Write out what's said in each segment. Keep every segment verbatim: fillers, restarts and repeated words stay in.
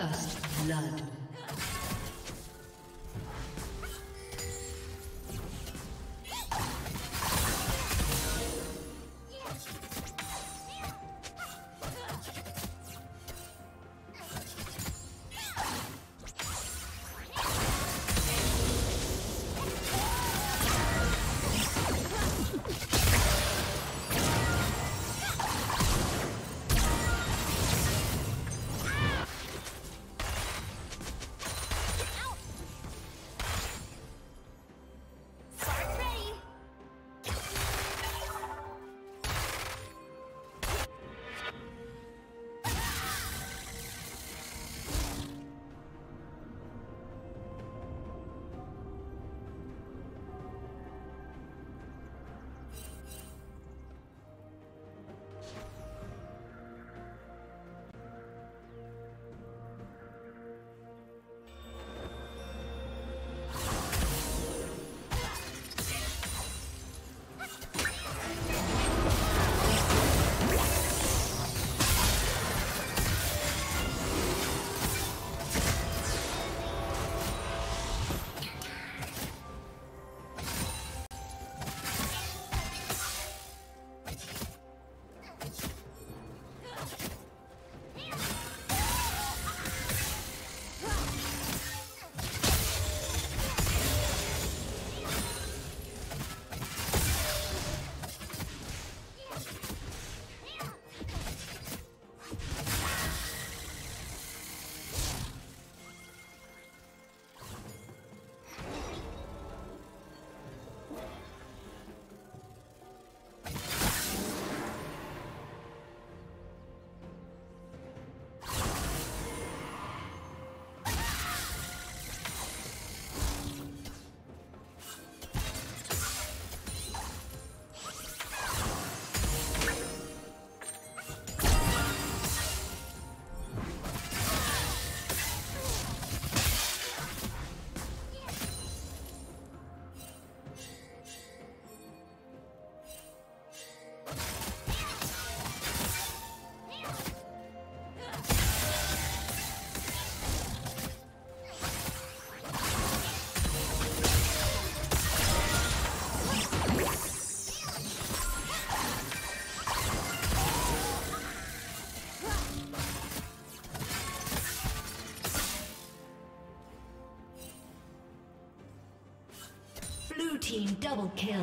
First blood. Team double kill.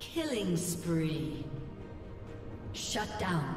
Killing spree. Shut down.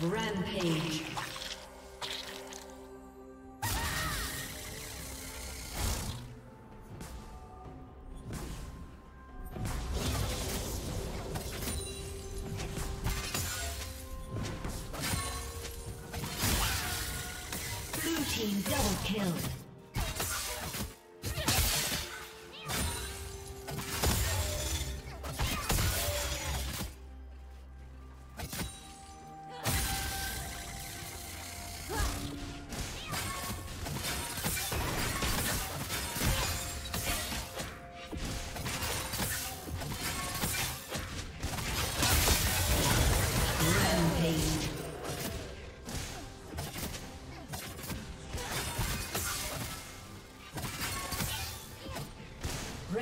Rampage. Blue team double kill.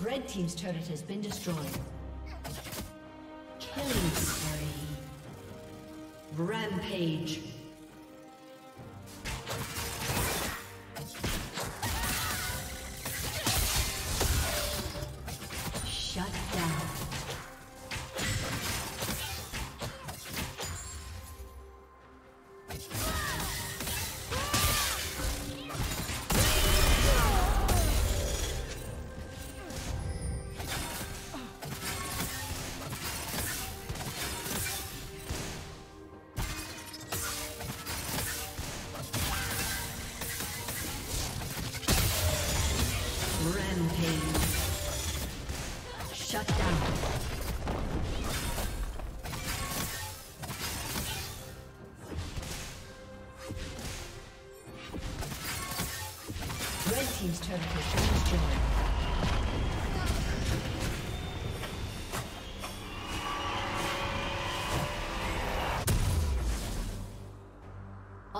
Red team's turret has been destroyed. Killing spree. Rampage. Shut down. Shut down.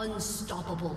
Unstoppable.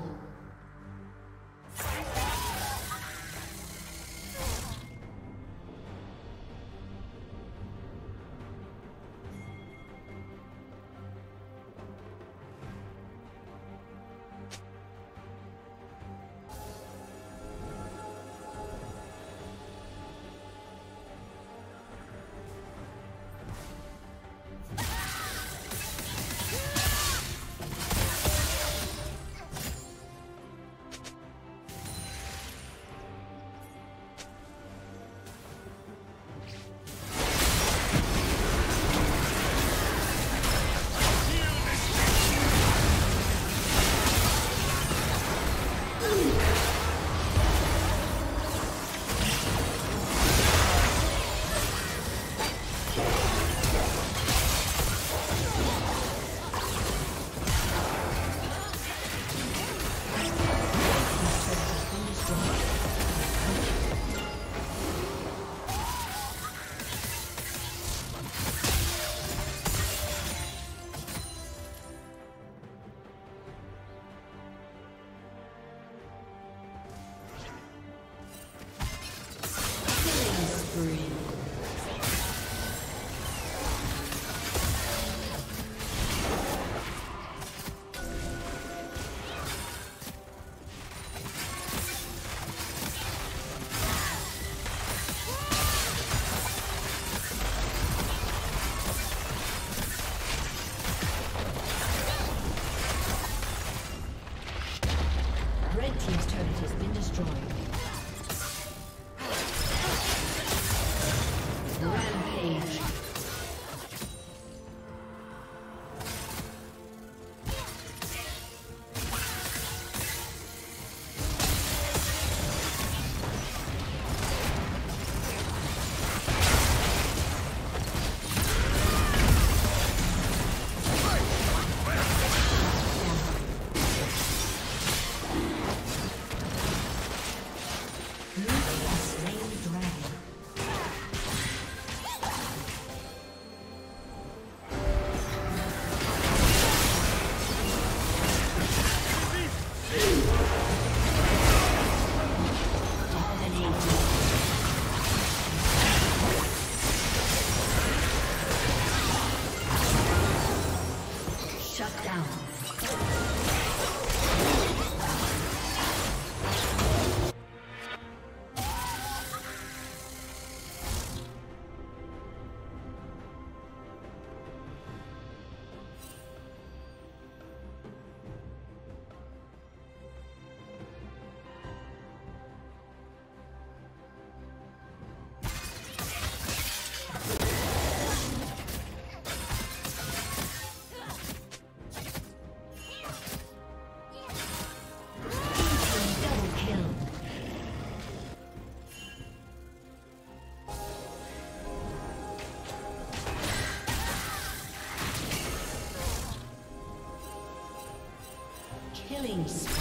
Killing spree.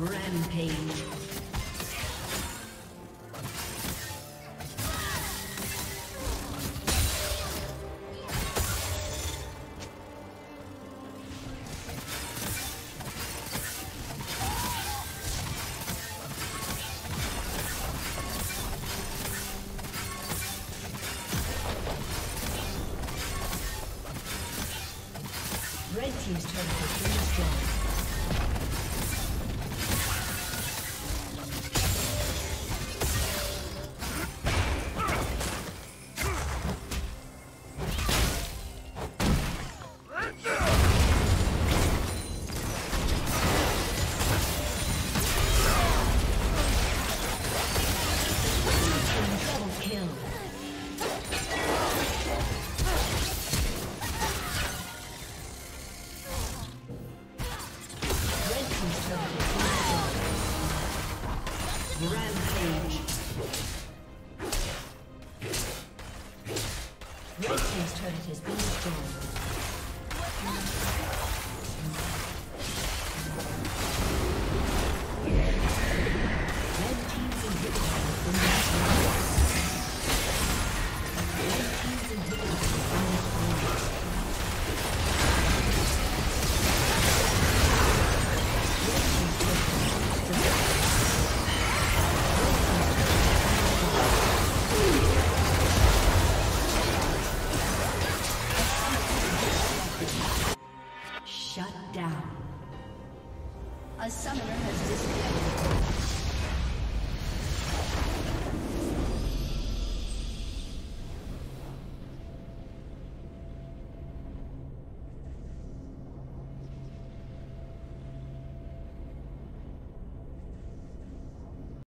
Rampage. Shut down. A summoner has disconnected.